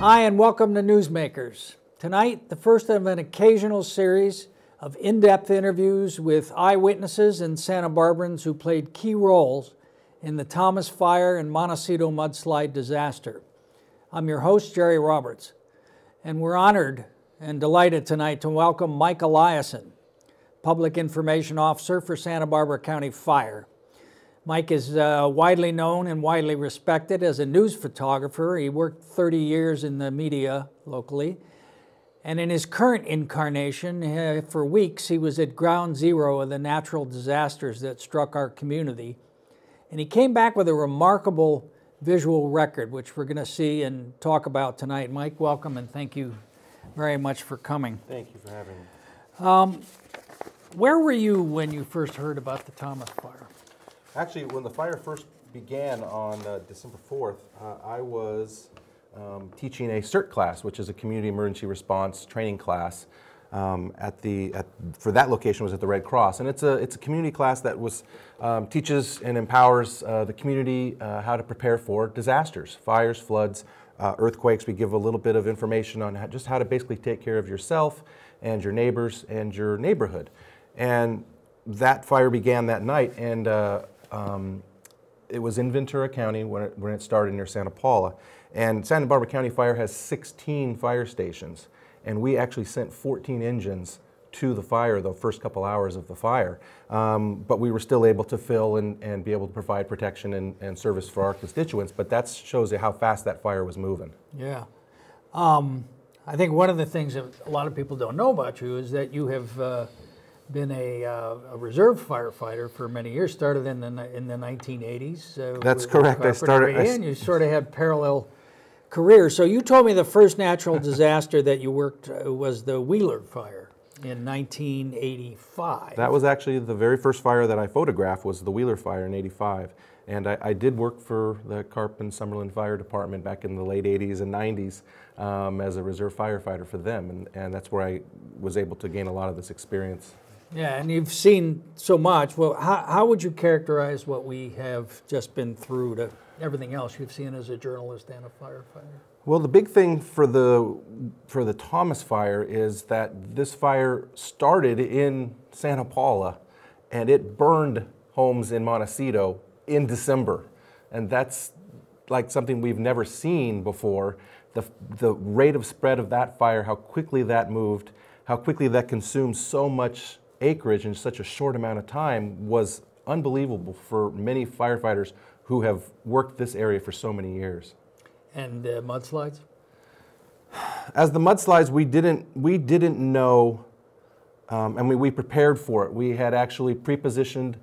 Hi, and welcome to Newsmakers. Tonight, the first of an occasional series of in-depth interviews with eyewitnesses and Santa Barbarans who played key roles in the Thomas Fire and Montecito mudslide disaster. I'm your host, Jerry Roberts, and we're honored and delighted tonight to welcome Mike Eliason, Public Information Officer for Santa Barbara County Fire. Mike is widely known and widely respected as a news photographer. He worked 30 years in the media locally. And in his current incarnation, for weeks, he was at ground zero of the natural disasters that struck our community. And he came back with a remarkable visual record, which we're going to see and talk about tonight. Mike, welcome, and thank you very much for coming. Thank you for having me. Where were you when you first heard about the Thomas Fire? Actually, when the fire first began on December 4th, I was teaching a CERT class, which is a community emergency response training class. For that location was at the Red Cross, and it's a community class that was teaches and empowers the community how to prepare for disasters, fires, floods, earthquakes. We give a little bit of information on just how to basically take care of yourself and your neighbors and your neighborhood. And that fire began that night, and it was in Ventura County when it started near Santa Paula. And Santa Barbara County Fire has 16 fire stations, and we actually sent 14 engines to the fire the first couple hours of the fire. But we were still able to fill and be able to provide protection and service for our constituents, but that shows you how fast that fire was moving. Yeah. I think one of the things that a lot of people don't know about you is that you have been a reserve firefighter for many years, started in the 1980s. That's correct. I started. And you sort of had parallel careers. So you told me the first natural disaster that you worked was the Wheeler Fire in 1985. That was actually the very first fire that I photographed, was the Wheeler Fire in 85. And I did work for the Carpinteria Fire Department back in the late 80s and 90s as a reserve firefighter for them. And that's where I was able to gain a lot of this experience. Yeah, and you've seen so much. Well, how would you characterize what we have just been through to everything else you've seen as a journalist and a firefighter? Well, the big thing for the Thomas Fire is that this fire started in Santa Paula, and it burned homes in Montecito in December. And that's like something we've never seen before. The rate of spread of that fire, how quickly that moved, how quickly that consumed so much acreage in such a short amount of time was unbelievable for many firefighters who have worked this area for so many years. And mudslides? As the mudslides, we didn't know, and we prepared for it. We had actually pre-positioned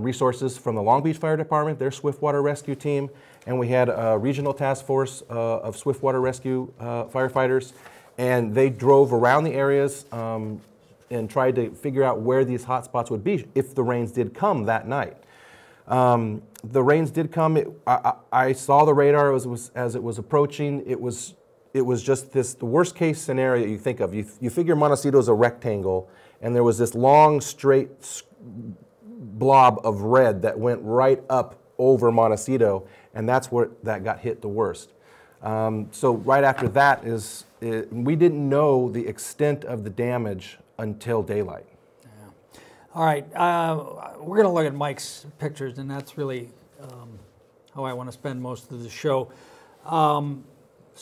resources from the Long Beach Fire Department, their Swiftwater Rescue Team, and we had a regional task force of Swiftwater Rescue firefighters, and they drove around the areas and tried to figure out where these hot spots would be if the rains did come that night. The rains did come. I saw the radar as it was approaching. It was just the worst case scenario you think of. You figure Montecito is a rectangle, and there was this long straight blob of red that went right up over Montecito, and that's where that got hit the worst. So right after that we didn't know the extent of the damage until daylight. Yeah. All right, we're going to look at Mike's pictures, and that's really how I want to spend most of the show.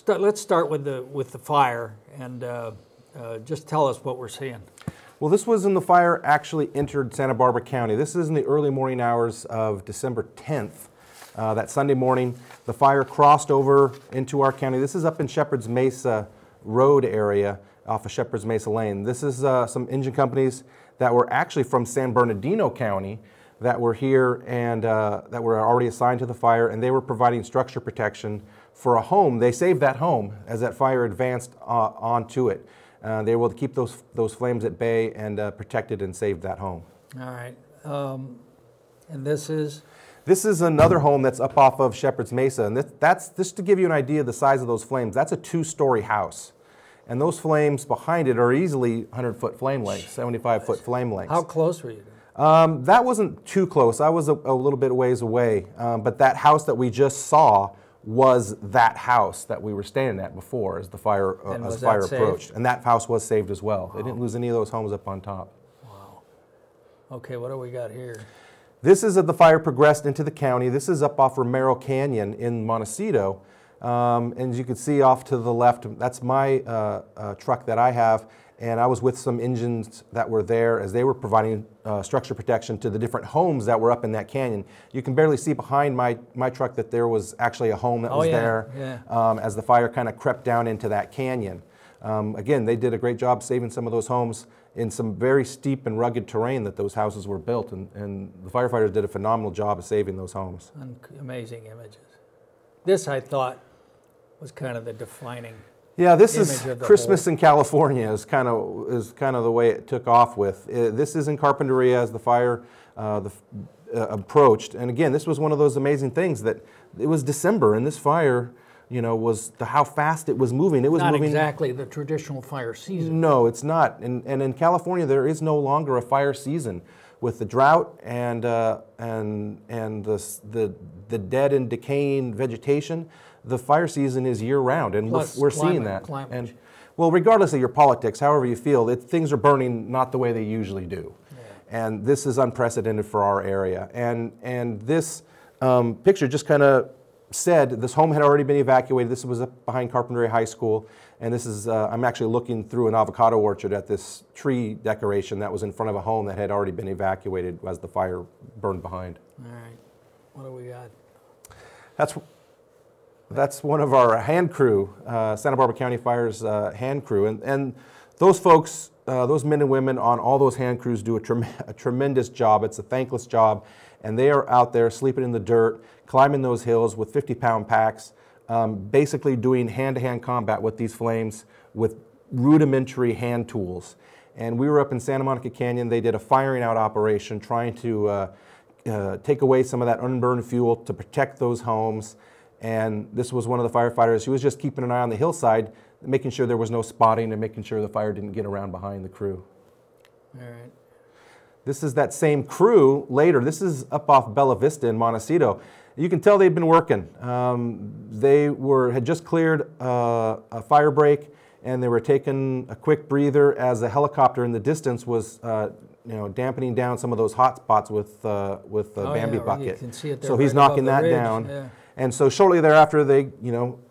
Let's start with the fire, and just tell us what we're seeing. Well, this was when the fire actually entered Santa Barbara County. This is in the early morning hours of December 10th. That Sunday morning, the fire crossed over into our county. This is up in Shepherd's Mesa Road area, off of Shepherd's Mesa Lane. This is some engine companies that were actually from San Bernardino County that were here and that were already assigned to the fire, and they were providing structure protection for a home. They saved that home as that fire advanced onto it. They were able to keep those flames at bay and protected and saved that home. All right, and this is? This is another home that's up off of Shepherd's Mesa, and that's just to give you an idea of the size of those flames. That's a two-story house. And those flames behind it are easily 100-foot flame lengths, 75-foot flame lengths. How close were you? That wasn't too close. I was a little bit ways away. But that house that we just saw was that house that we were standing at before as the fire approached. And that house was saved as well. Wow. They didn't lose any of those homes up on top. Wow. Okay, what do we got here? This is as the fire progressed into the county. This is up off Romero Canyon in Montecito. And as you can see off to the left, that's my truck that I have. And I was with some engines that were there as they were providing structure protection to the different homes that were up in that canyon. You can barely see behind my truck that there was actually a home that was there as the fire kind of crept down into that canyon. Again, they did a great job saving some of those homes in some very steep and rugged terrain that those houses were built. And the firefighters did a phenomenal job of saving those homes. Amazing images. This, I thought, was kind of the defining. Yeah, this is Christmas in California is kind of the way it took off with. This is in Carpinteria as the fire approached. And again, this was one of those amazing things that it was December and this fire, you know, was how fast it was moving. It was not exactly the traditional fire season. No, it's not. And in California, there is no longer a fire season. With the drought and the dead and decaying vegetation, the fire season is year round, and we're seeing that. And well, regardless of your politics, however you feel, things are burning not the way they usually do, and this is unprecedented for our area. And this picture just kind of said this home had already been evacuated. This was up behind Carpinteria High School, and this is I'm actually looking through an avocado orchard at this tree decoration that was in front of a home that had already been evacuated as the fire burned behind. All right, what do we got? That's one of our hand crew, Santa Barbara County Fire's hand crew, and those folks, those men and women on all those hand crews do a tremendous job. It's a thankless job. And they are out there sleeping in the dirt, climbing those hills with 50-pound packs, basically doing hand-to-hand combat with these flames with rudimentary hand tools. And we were up in Santa Monica Canyon. They did a firing out operation trying to take away some of that unburned fuel to protect those homes. And this was one of the firefighters who was just keeping an eye on the hillside, making sure there was no spotting and making sure the fire didn't get around behind the crew. All right. This is that same crew later. This is up off Bella Vista in Montecito. You can tell they've been working. They had just cleared a fire break, and they were taking a quick breather as a helicopter in the distance was dampening down some of those hot spots with a Bambi bucket. You can see it there, so he's knocking that down. Yeah. And so shortly thereafter, they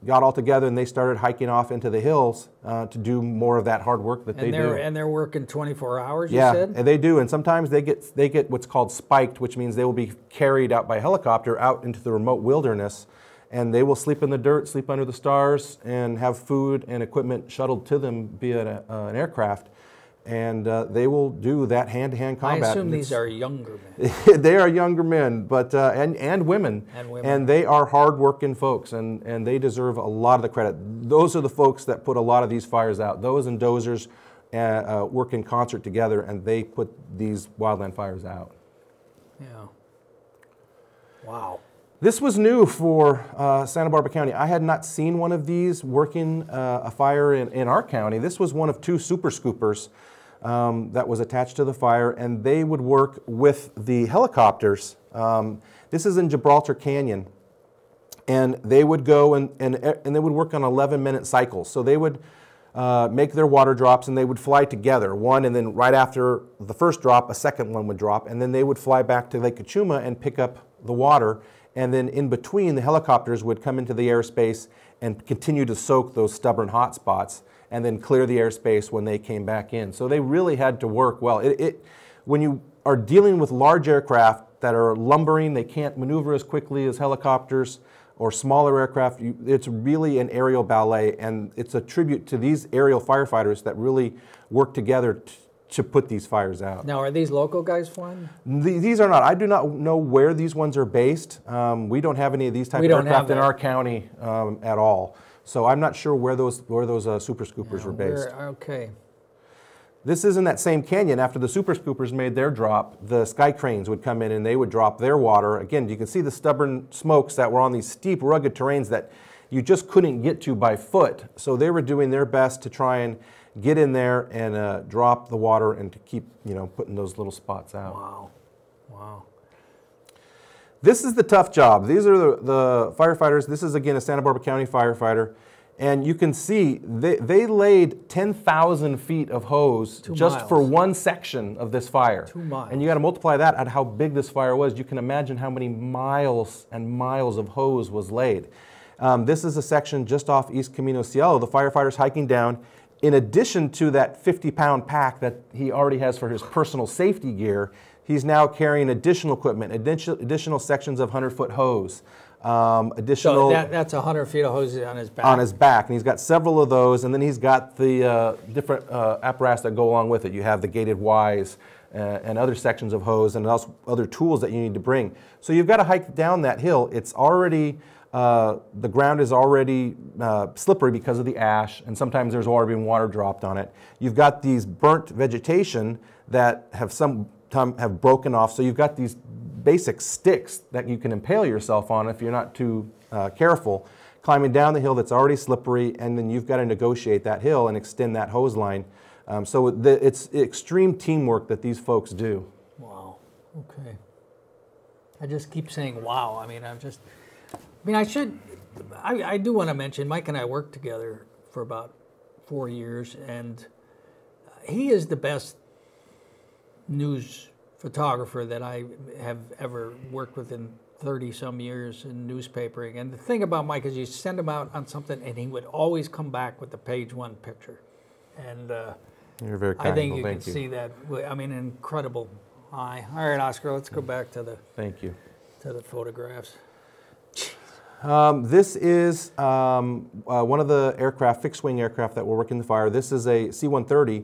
got all together and they started hiking off into the hills to do more of that hard work that they do. And they're working 24 hours, you said? Yeah, and they do. And sometimes they get what's called spiked, which means they will be carried out by helicopter out into the remote wilderness, and they will sleep in the dirt, sleep under the stars, and have food and equipment shuttled to them via an aircraft. And they will do that hand-to-hand combat. I assume these are younger men. They are younger men, but and women. And women. And they are hard-working folks, and they deserve a lot of the credit. Those are the folks that put a lot of these fires out. Those and dozers work in concert together, and they put these wildland fires out. Yeah. Wow. This was new for Santa Barbara County. I had not seen one of these working a fire in our county. This was one of two super scoopers that was attached to the fire, and they would work with the helicopters. This is in Gibraltar Canyon, and they would go and they would work on 11-minute cycles. So they would make their water drops, and they would fly together, one, and then right after the first drop, a second one would drop, and then they would fly back to Lake Cachuma and pick up the water. And then in between, the helicopters would come into the airspace and continue to soak those stubborn hot spots and then clear the airspace when they came back in. So they really had to work well. When you are dealing with large aircraft that are lumbering, they can't maneuver as quickly as helicopters or smaller aircraft, it's really an aerial ballet. And it's a tribute to these aerial firefighters that really work together to put these fires out. Now, are these local guys flying? These are not. I do not know where these ones are based. We don't have any of these type of aircraft in our county at all. So I'm not sure where those super scoopers were based. Okay. This is in that same canyon. After the super scoopers made their drop, the sky cranes would come in and they would drop their water. Again, you can see the stubborn smokes that were on these steep, rugged terrains that you just couldn't get to by foot. So they were doing their best to try and get in there and drop the water and to keep putting those little spots out. Wow. Wow. This is the tough job. These are the firefighters. This is, again, a Santa Barbara County firefighter. And you can see they laid 10,000 feet of hose just for one section of this fire. 2 miles. And you got to multiply that at how big this fire was. You can imagine how many miles and miles of hose was laid. This is a section just off East Camino Cielo, the firefighters hiking down. In addition to that 50-pound pack that he already has for his personal safety gear, he's now carrying additional equipment, additional sections of 100-foot hose. Additional. So that's 100 feet of hose on his back. On his back, and he's got several of those, and then he's got the different apparatus that go along with it. You have the gated Ys and other sections of hose, and also other tools that you need to bring. So you've got to hike down that hill. It's already the ground is already slippery because of the ash, and sometimes there's already been water dropped on it. You've got these burnt vegetation that have broken off, so you've got these basic sticks that you can impale yourself on if you're not too careful, climbing down the hill that's already slippery, and then you've got to negotiate that hill and extend that hose line. So it's extreme teamwork that these folks do. Wow, okay. I just keep saying wow. I mean, I do want to mention, Mike and I worked together for about 4 years, and he is the best news photographer that I have ever worked with in 30-some years in newspapering. And the thing about Mike is you send him out on something, and he would always come back with the page-one picture. And you're very kind. I think you can see that. I mean, incredible eye. All right, Oscar, let's go back to the photographs. This is one of the aircraft, fixed-wing aircraft that were working the fire. This is a C-130.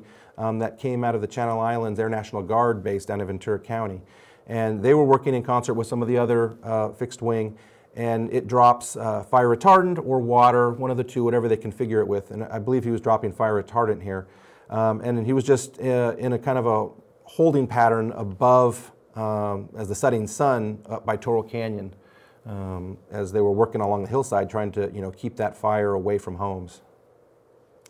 That came out of the Channel Islands Air National Guard base down in Ventura County. And they were working in concert with some of the other fixed wing, and it drops fire retardant or water, one of the two, whatever they configure it with. And I believe he was dropping fire retardant here. And he was just in a kind of a holding pattern above, as the setting sun, up by Toro Canyon, as they were working along the hillside trying to keep that fire away from homes.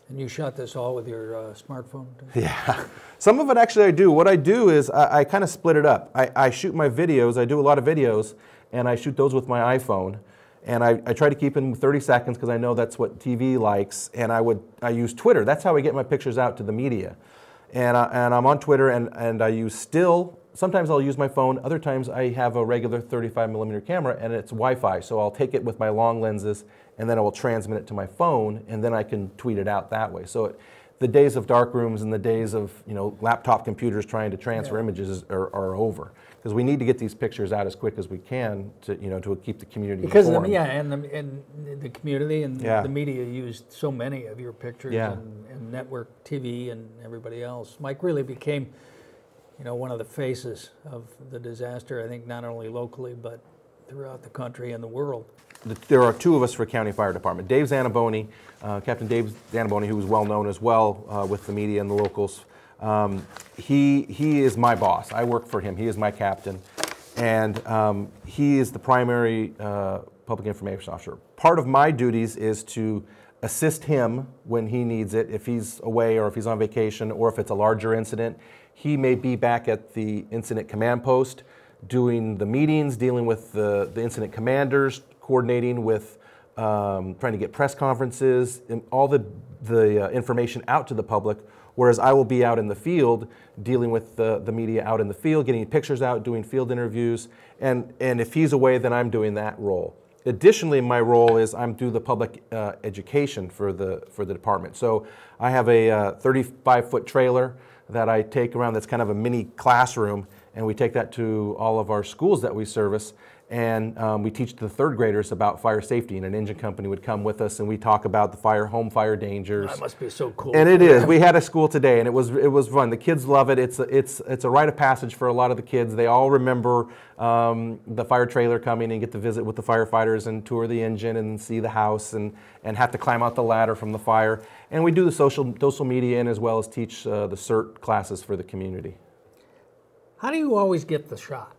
And you shot this all with your smartphone? Yeah. Some of it actually I do. What I do is I kind of split it up. I shoot my videos. I do a lot of videos, and I shoot those with my iPhone. And I try to keep them 30 seconds because I know that's what TV likes. And I use Twitter. That's how I get my pictures out to the media. And I'm on Twitter, and I use still. Sometimes I'll use my phone. Other times I have a regular 35mm camera, and it's Wi-Fi. So I'll take it with my long lenses, and then I will transmit it to my phone, and then I can tweet it out that way. So the days of dark rooms and the days of laptop computers trying to transfer images are over, because we need to get these pictures out as quick as we can to to keep the community informed. Because and the community and the media used so many of your pictures and network TV and everybody else. Mike really became one of the faces of the disaster. I think not only locally but throughout the country and the world. There are two of us for County Fire Department. Dave Zanaboni, Captain Dave Zanaboni, who was well known as well with the media and the locals. He is my boss. I work for him. He is my captain. And he is the primary public information officer. Part of my duties is to assist him when he needs it, if he's away or if he's on vacation or if it's a larger incident. He may be back at the incident command post doing the meetings, dealing with the incident commanders, coordinating with trying to get press conferences and all the information out to the public, whereas I will be out in the field dealing with the media out in the field, getting pictures out, doing field interviews, and if he's away, then I'm doing that role. Additionally, my role is I'm doing the public education for the department. So I have a 35-foot trailer that I take around that's kind of a mini classroom, and we take that to all of our schools that we service. And we teach the third graders about fire safety, and an engine company would come with us, and we talk about the home fire dangers. That must be so cool. And it is. We had a school today, and it was fun. The kids love it. It's a rite of passage for a lot of the kids. They all remember the fire trailer coming and get to visit with the firefighters and tour the engine and see the house and have to climb out the ladder from the fire. And we do the social media and as well as teach the CERT classes for the community. How do you always get the shot?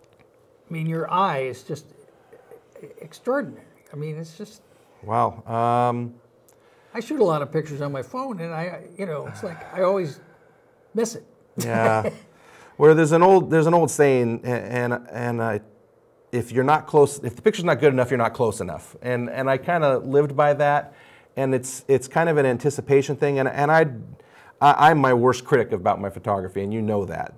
I mean, your eye is just extraordinary. I mean, it's just... Wow. I shoot a lot of pictures on my phone, and it's like I always miss it. Yeah. Well, there's an old saying, and I if you're not close, if the picture's not good enough, you're not close enough. And I kind of lived by that, and it's kind of an anticipation thing. And I'm my worst critic about my photography, and you know that.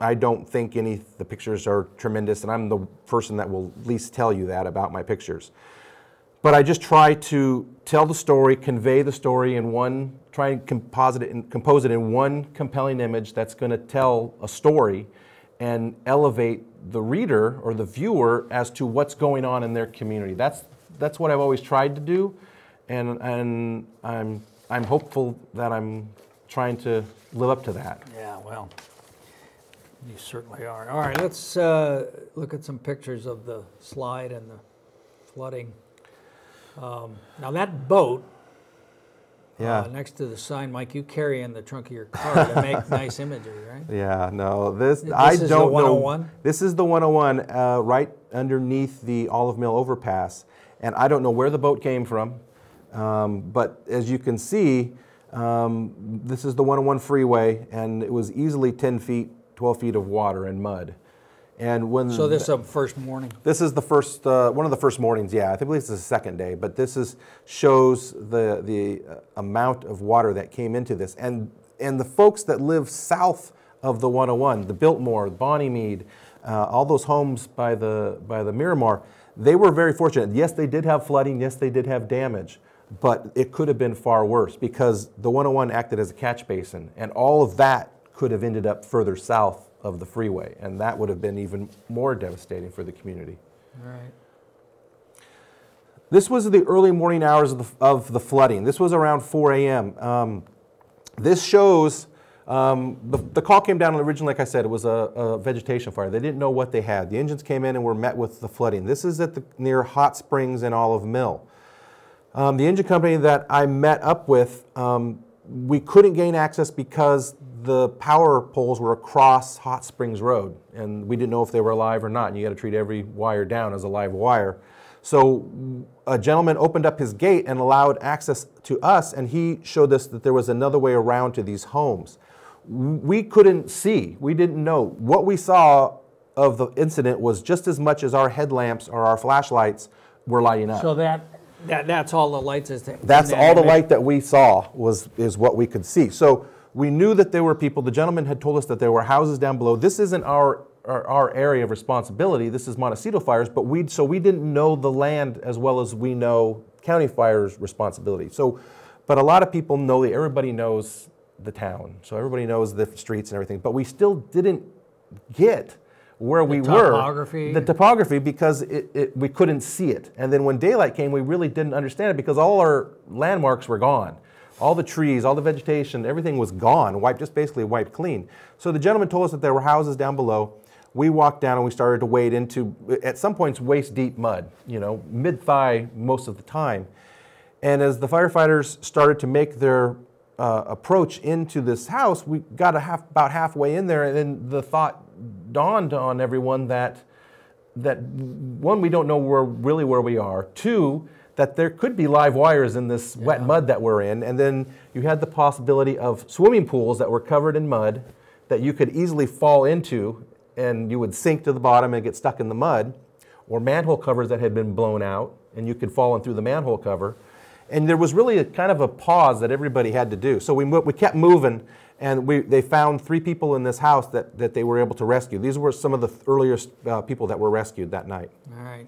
I don't think the pictures are tremendous, and I'm the person that will least tell you that about my pictures. But I just try to tell the story, convey the story in one, try and compose it in one compelling image that's going to tell a story and elevate the reader or the viewer as to what's going on in their community. That's what I've always tried to do, and I'm hopeful that I'm trying to live up to that. Yeah, well, you certainly are. All right, let's look at some pictures of the slide and the flooding. Now that boat, yeah, next to the sign, Mike, you carry in the trunk of your car to make nice imagery, right? Yeah, no, this I don't know. This is the 101, right underneath the Olive Mill overpass, and I don't know where the boat came from, but as you can see, this is the 101 freeway, and it was easily 10 feet, 12 feet of water and mud. And when so this is the first morning? This is the first, one of the first mornings, yeah. I think this is the second day, but this shows the amount of water that came into this. And the folks that live south of the 101, the Biltmore, Bonnie Mead, all those homes by the Miramar, they were very fortunate. Yes, they did have flooding. Yes, they did have damage, but it could have been far worse because the 101 acted as a catch basin, and all of that could have ended up further south of the freeway, and that would have been even more devastating for the community. Right. This was the early morning hours of the flooding. This was around 4 a.m. This shows, the call came down originally, like I said, it was a vegetation fire. They didn't know what they had. The engines came in and were met with the flooding. This is at near Hot Springs and Olive Mill. The engine company that I met up with, we couldn't gain access because the power poles were across Hot Springs Road, and we didn't know if they were alive or not. And you got to treat every wire down as a live wire. So a gentleman opened up his gate and allowed access to us, and he showed us that there was another way around to these homes. We couldn't see. We didn't know. What we saw of the incident was just as much as our headlamps or our flashlights were lighting up. So that's all the lights. That's all the light that we saw is what we could see. So we knew that there were people. The gentleman had told us that there were houses down below. This isn't our area of responsibility. This is Montecito Fire's, but we didn't know the land as well as we know County Fire's responsibility. So, but a lot of people know that everybody knows the town. So everybody knows the streets and everything, but we still didn't get where we were. The topography, because we couldn't see it. And then when daylight came, we really didn't understand it because all our landmarks were gone. All the trees, all the vegetation, everything was gone, just basically wiped clean. So the gentleman told us that there were houses down below. We walked down and we started to wade into, at some points, waist-deep mud, you know, mid-thigh most of the time. And as the firefighters started to make their approach into this house, we got about halfway in there, and then the thought dawned on everyone that one, we don't know really where we are. Two, that there could be live wires in this wet mud that we're in, and then you had the possibility of swimming pools that were covered in mud that you could easily fall into and you would sink to the bottom and get stuck in the mud, or manhole covers that had been blown out and you could fall in through the manhole cover. And there was really a pause that everybody had to do. So we kept moving, and they found three people in this house that they were able to rescue. These were some of the earliest people that were rescued that night. All right.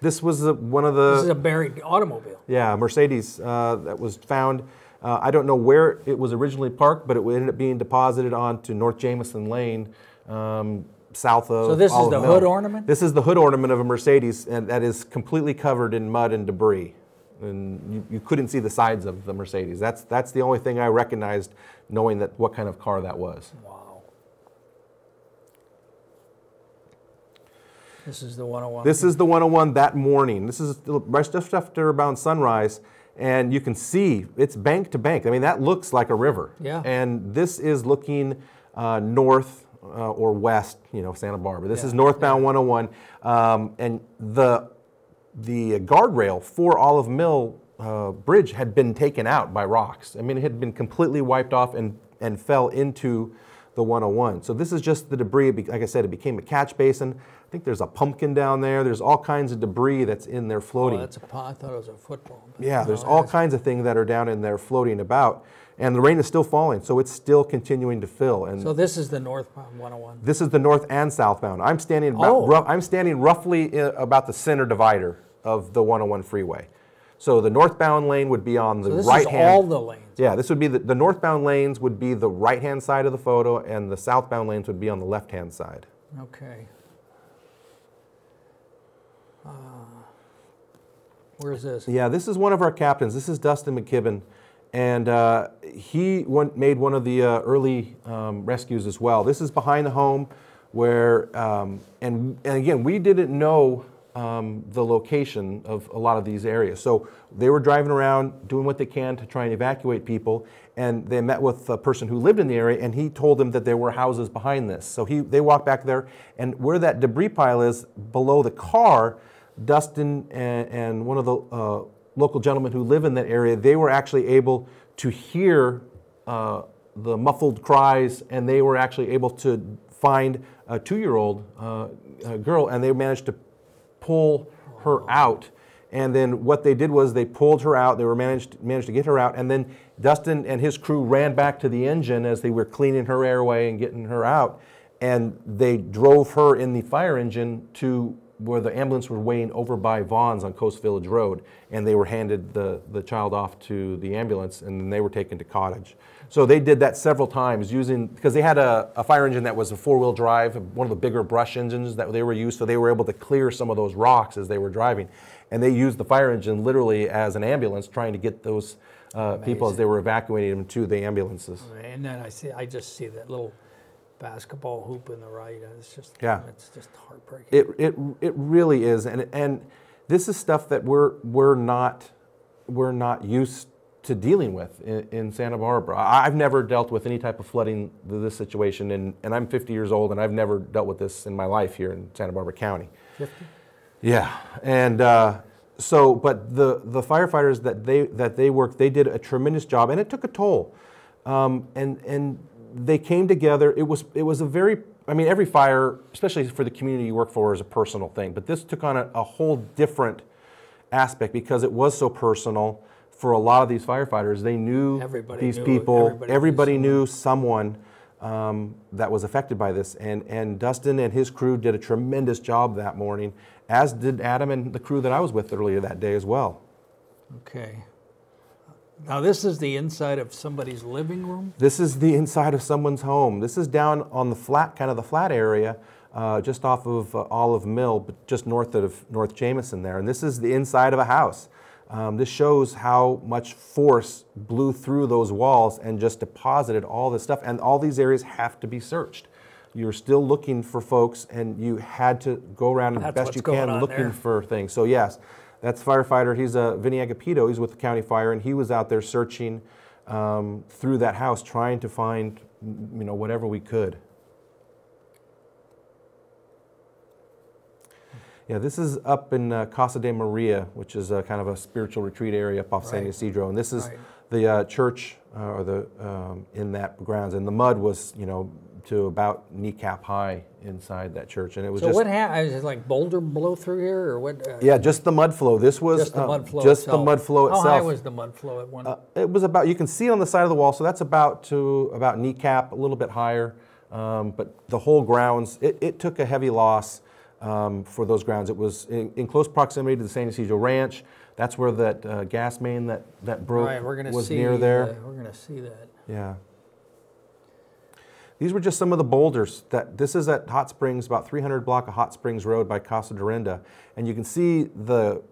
This was one of the... This is a buried automobile. Yeah, Mercedes that was found. I don't know where it was originally parked, but it ended up being deposited onto North Jameson Lane, south of... So this is the hood ornament? This is the hood ornament of a Mercedes, and that is completely covered in mud and debris. And you couldn't see the sides of the Mercedes. That's the only thing I recognized, knowing that what kind of car that was. Wow. This is the 101. This is the 101 that morning. This is just after about sunrise, and you can see it's bank to bank. I mean, that looks like a river. Yeah. And this is looking north or west, you know, Santa Barbara. This is northbound 101, and the guardrail for Olive Mill Bridge had been taken out by rocks. I mean, it had been completely wiped off and fell into the 101. So this is just the debris. Like I said, it became a catch basin. I think there's a pumpkin down there. There's all kinds of debris that's in there floating. Oh, that's a pond. I thought it was a football. Yeah, there's all kinds of things that are down in there floating about. And the rain is still falling, so it's still continuing to fill. And so this is the northbound 101. This is the north and southbound. I'm standing about, I'm standing roughly about the center divider of the 101 freeway. So the northbound lane would be on the right hand. So this is all the lanes. Yeah, this would be the northbound lanes would be the right-hand side of the photo, and the southbound lanes would be on the left-hand side. Okay. Where is this? Yeah, this is one of our captains. This is Dustin McKibben. And he made one of the early rescues as well. This is behind the home where, and again, we didn't know the location of a lot of these areas. So they were driving around doing what they can to try and evacuate people. And they met with a person who lived in the area, and he told them that there were houses behind this. So they walked back there, and where that debris pile is below the car, Dustin and one of the local gentlemen who live in that area, they were actually able to hear the muffled cries, and they were actually able to find a 2-year-old girl, and they managed to pull her out. And then what they did was they pulled her out, they were managed to get her out, and then Dustin and his crew ran back to the engine as they were cleaning her airway and getting her out, and they drove her in the fire engine to where the ambulance were weighing over by Vaughn's on Coast Village Road, and they were handed the child off to the ambulance, and then they were taken to Cottage. So they did that several times using, because they had a fire engine that was a 4-wheel drive, one of the bigger brush engines that they were used, so they were able to clear some of those rocks as they were driving. And they used the fire engine literally as an ambulance, trying to get those people as they were evacuating them to the ambulances. And then I just see that little basketball hoop in the right. It's just, yeah, it's just heartbreaking. It really is, and this is stuff that we're not used to dealing with in Santa Barbara. I've never dealt with any type of flooding this situation, and I'm 50 years old, and I've never dealt with this in my life here in Santa Barbara County. 50? Yeah, and so, but the firefighters that they worked, they did a tremendous job, and it took a toll, and they came together. It was a very, I mean, every fire, especially for the community you work for, is a personal thing, but this took on a whole different aspect because it was so personal for a lot of these firefighters. They knew these people. Everybody knew someone that was affected by this, and Dustin and his crew did a tremendous job that morning, as did Adam and the crew that I was with earlier that day as well. Okay. Now this is the inside of somebody's living room? This is the inside of someone's home. This is down on the flat, kind of the flat area, just off of Olive Mill, but just north of North Jameson there. And this is the inside of a house. This shows how much force blew through those walls and just deposited all this stuff. And all these areas have to be searched. You're still looking for folks, and you had to go around the best you can looking for things. So yes. That's firefighter, he's Vinnie Agapito, he's with the county fire, and he was out there searching through that house, trying to find, you know, whatever we could. Yeah, this is up in Casa de Maria, which is kind of a spiritual retreat area up off San Ysidro, and this is the church or the in that grounds, and the mud was, you know, to about kneecap high inside that church, and it was so just. So what happened? Is it like boulder blow through here, or what? Yeah, just the mud flow. This was just the mud flow. Just itself. The mud flow itself. How high was the mud flow at one? It was about. You can see it on the side of the wall, so that's about kneecap, a little bit higher. But the whole grounds, it took a heavy loss for those grounds. It was in close proximity to the San Ysidro Ranch. That's where that gas main that broke was near there. We're gonna see that. Yeah. These were just some of the boulders. This is at Hot Springs, about 300 block of Hot Springs Road by Casa Dorinda. And you can see the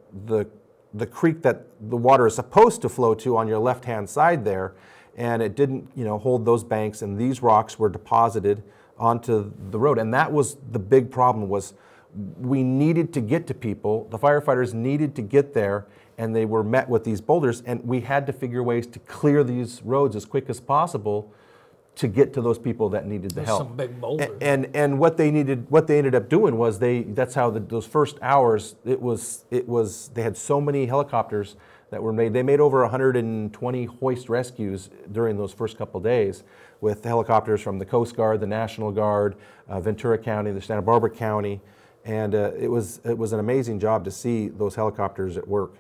creek that the water is supposed to flow to on your left-hand side there. And it didn't, you know, hold those banks, and these rocks were deposited onto the road. And that was the big problem, was we needed to get to people. The firefighters needed to get there, and they were met with these boulders. And we had to figure ways to clear these roads as quick as possible to get to those people that needed the help. Some big boulders. And what they ended up doing was that's how those first hours, they had so many helicopters that were made. They made over 120 hoist rescues during those first couple days with helicopters from the Coast Guard, the National Guard, Ventura County, the Santa Barbara County, and it was an amazing job to see those helicopters at work.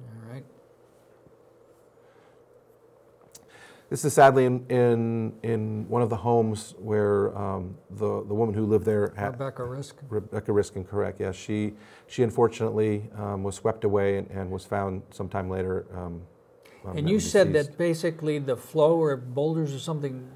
All right. This is sadly in one of the homes where the woman who lived there, Rebecca Riskin. Rebecca Riskin, correct? Yes, she unfortunately was swept away and was found sometime later. And you said that basically the flow or boulders or something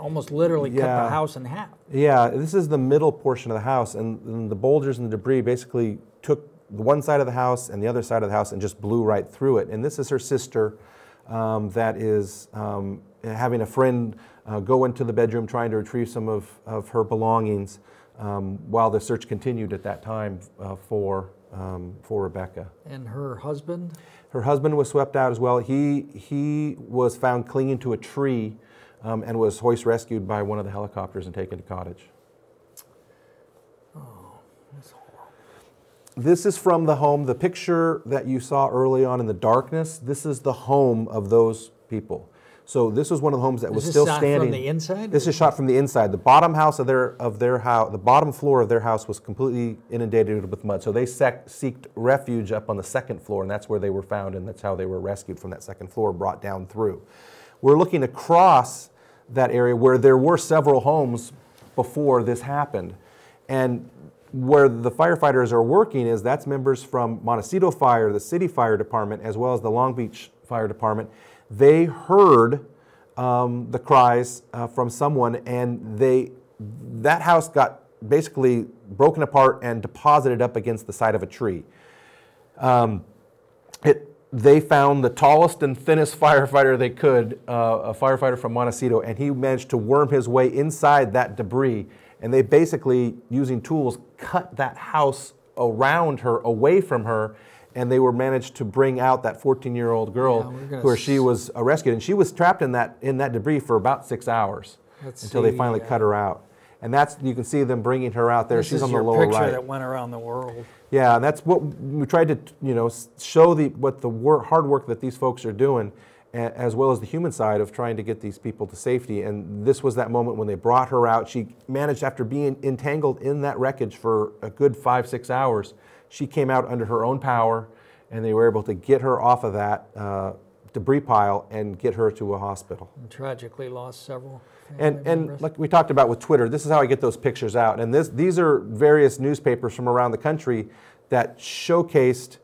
almost literally cut the house in half. Yeah, this is the middle portion of the house, and the boulders and the debris basically took one side of the house and the other side of the house and just blew right through it. And this is her sister that is having a friend go into the bedroom trying to retrieve some of her belongings while the search continued at that time for Rebecca. And her husband? Her husband was swept out as well. He was found clinging to a tree and was hoist rescued by one of the helicopters and taken to cottage. Oh, that's horrible. This is from the home. The picture that you saw early on in the darkness, this is the home of those people. So this was one of the homes that was still standing. Is this shot from the inside? This is shot from the inside. The bottom house of their house, the bottom floor of their house was completely inundated with mud. So they seeked refuge up on the second floor, and that's where they were found, and that's how they were rescued from that second floor, brought down through. We're looking across that area where there were several homes before this happened, and where the firefighters are working is that's members from Montecito Fire, the City Fire Department, as well as the Long Beach Fire Department. They heard the cries from someone, and that house got basically broken apart and deposited up against the side of a tree. They found the tallest and thinnest firefighter they could, a firefighter from Montecito, and he managed to worm his way inside that debris, and they basically, using tools, cut that house around her, away from her, and they were managed to bring out that 14-year-old girl where she was rescued. And she was trapped in that debris for about 6 hours until they finally cut her out. And that's, you can see them bringing her out there. She's on the lower right. This is your picture that went around the world. Yeah, and that's what we tried to, you know, show the hard work that these folks are doing, as well as the human side of trying to get these people to safety. And this was that moment when they brought her out. She managed, after being entangled in that wreckage for a good 5 or 6 hours, she came out under her own power, and they were able to get her off of that debris pile and get her to a hospital. And tragically lost several family members. And like we talked about with Twitter, this is how I get those pictures out. And these are various newspapers from around the country that showcased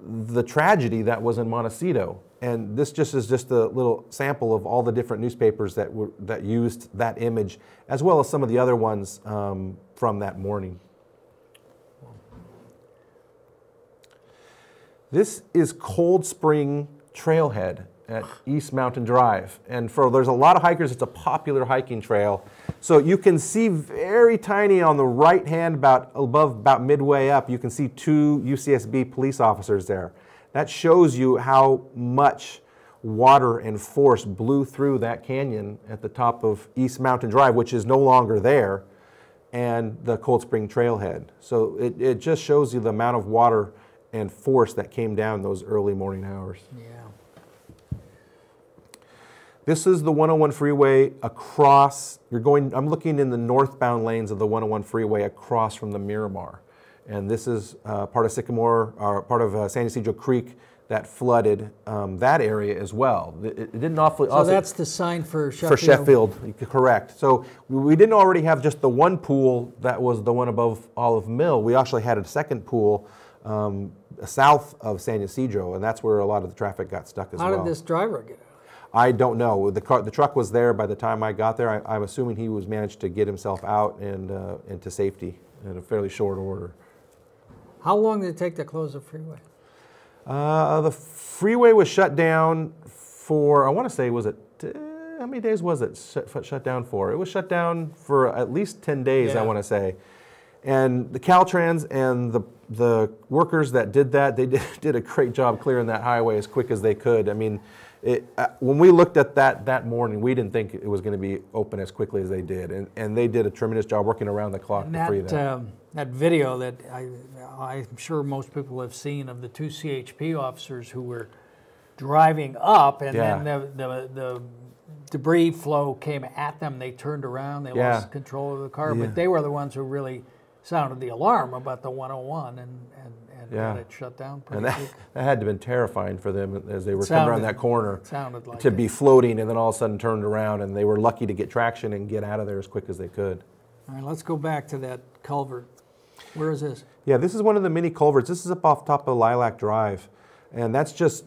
the tragedy that was in Montecito. And this just is just a little sample of all the different newspapers that used that image, as well as some of the other ones from that morning. This is Cold Spring Trailhead at East Mountain Drive. And there's a lot of hikers, it's a popular hiking trail. So you can see very tiny on the right hand, about midway up, you can see 2 UCSB police officers there. That shows you how much water and force blew through that canyon at the top of East Mountain Drive, which is no longer there, and the Cold Spring Trailhead. So it just shows you the amount of water and force that came down those early morning hours. Yeah. This is the 101 freeway across. I'm looking in the northbound lanes of the 101 freeway across from the Miramar. And this is part of Sycamore, or part of San Ysidro Creek that flooded that area as well. It didn't awfully... So that's the sign for Sheffield. For Sheffield, correct. So we didn't already have just the one pool that was the one above Olive Mill. We actually had a second pool south of San Ysidro, and that's where a lot of the traffic got stuck as well. How did this driver get out? I don't know. The truck was there by the time I got there. I'm assuming he was managed to get himself out and to safety in a fairly short order. How long did it take to close the freeway? The freeway was shut down for, I want to say, was it, how many days was it shut down for? It was shut down for at least 10 days, yeah. I want to say. And the Caltrans and the workers that did that, they did a great job clearing that highway as quick as they could. I mean, when we looked at that morning, we didn't think it was going to be open as quickly as they did. And they did a tremendous job working around the clock to free that. That video that I'm sure most people have seen of the 2 CHP officers who were driving up, and yeah. Then the debris flow came at them. They turned around. They lost control of the car. Yeah. But they were the ones who really sounded the alarm about the 101 and got it shut down pretty quick. That had to have been terrifying for them as they were coming around that corner. It sounded like be floating and then all of a sudden turned around, and they were lucky to get traction and get out of there as quick as they could. All right, let's go back to that culvert. Where is this? Yeah, this is one of the many culverts. This is up off top of Lilac Drive, and that's just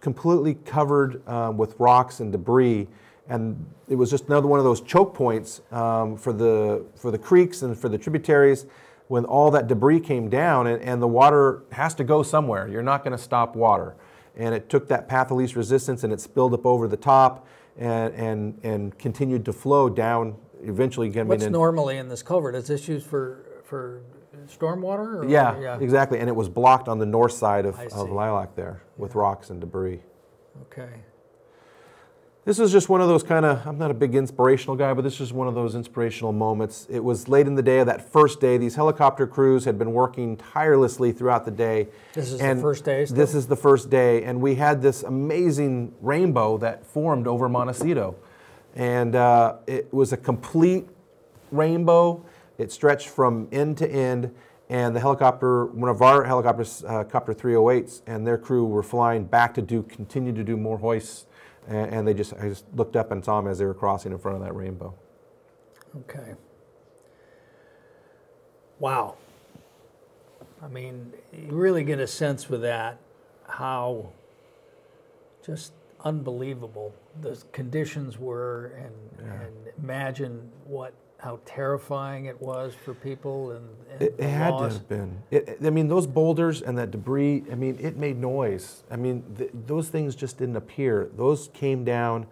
completely covered with rocks and debris. And it was just another one of those choke points for the creeks and for the tributaries. When all that debris came down, and the water has to go somewhere. You're not going to stop water. And it took that path of least resistance, and it spilled up over the top and continued to flow down, eventually getting in. What's normally in this culvert? Is this used for stormwater? Or yeah, exactly. And it was blocked on the north side of Lilac there with rocks and debris. Okay. This is just one of those kind of, I'm not a big inspirational guy, but this is one of those inspirational moments. It was late in the day of that first day. These helicopter crews had been working tirelessly throughout the day. This is the first day still? This is the first day, and we had this amazing rainbow that formed over Montecito. And it was a complete rainbow. It stretched from end to end, and the helicopter, one of our helicopters, Copter 308s, and their crew were flying back to continue to do more hoists. And I just looked up and saw them as they were crossing in front of that rainbow. Okay. Wow. I mean, you really get a sense with that how just unbelievable the conditions were, and imagine how terrifying it was for people. And it had to have been. I mean, those boulders and that debris, I mean, it made noise. I mean, those things just didn't appear. Those came down,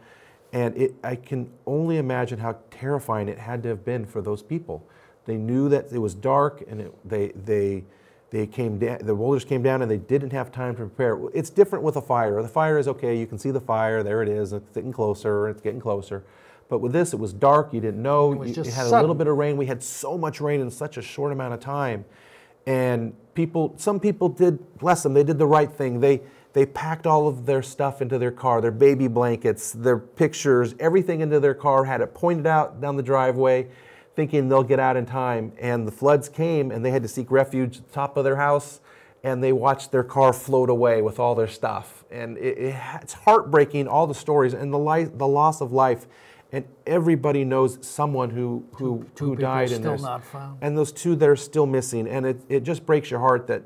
and I can only imagine how terrifying it had to have been for those people. They knew that it was dark, and they came down, the boulders came down, and they didn't have time to prepare. It's different with a fire. The fire is okay, you can see the fire, there it is, it's getting closer. But with this, it was dark, you didn't know, you had a little bit of rain. We had so much rain in such a short amount of time. And some people did, bless them, they did the right thing. They packed all of their stuff into their car, their baby blankets, their pictures, everything into their car, had it pointed out down the driveway, thinking they'll get out in time. And the floods came, and they had to seek refuge at the top of their house, and they watched their car float away with all their stuff. And it's heartbreaking, all the stories, and the loss of life. And everybody knows someone who died, and still not found. And those two that are still missing. And it just breaks your heart that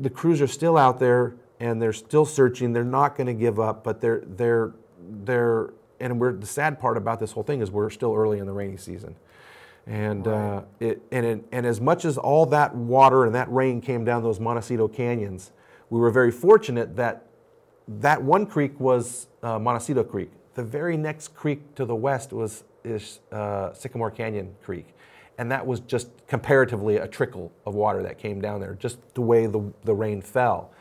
the crews are still out there, and they're still searching. They're not going to give up, but they're and the sad part about this whole thing is we're still early in the rainy season. And right. And as much as all that water and that rain came down those Montecito canyons, we were very fortunate that one creek was Montecito Creek. The very next creek to the west is Sycamore Canyon Creek, and that was just comparatively a trickle of water that came down there, just the way the rain fell.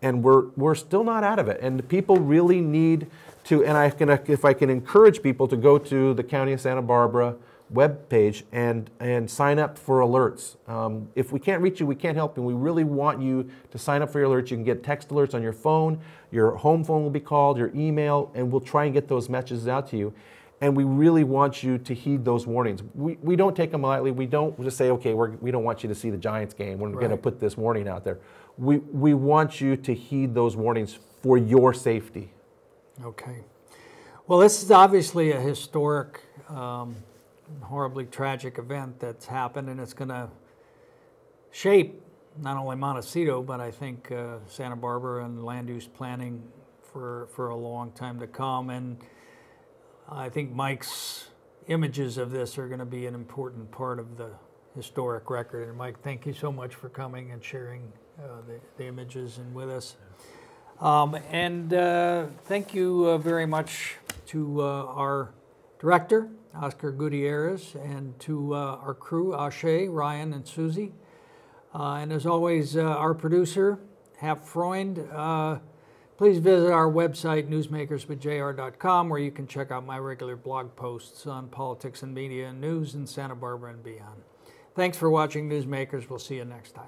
And we're still not out of it. And people really need to, and if I can encourage people to go to the County of Santa Barbara webpage and sign up for alerts. If we can't reach you, we can't help you. We really want you to sign up for your alerts. You can get text alerts on your phone, your home phone will be called, your email, and we'll try and get those messages out to you. And we really want you to heed those warnings. We don't take them lightly. We don't just say, okay, we don't want you to see the Giants game. We're going to put this warning out there. We want you to heed those warnings for your safety. Okay. Well, this is obviously a historic horribly tragic event that's happened, and it's going to shape not only Montecito, but I think Santa Barbara and land use planning for a long time to come. And I think Mike's images of this are going to be an important part of the historic record. And Mike, thank you so much for coming and sharing the images and with us. And thank you very much to our director, Oscar Gutierrez, and to our crew, Ashay, Ryan, and Susie. And as always, our producer, Hap Freund. Please visit our website, newsmakerswithjr.com, where you can check out my regular blog posts on politics and media and news in Santa Barbara and beyond. Thanks for watching, Newsmakers. We'll see you next time.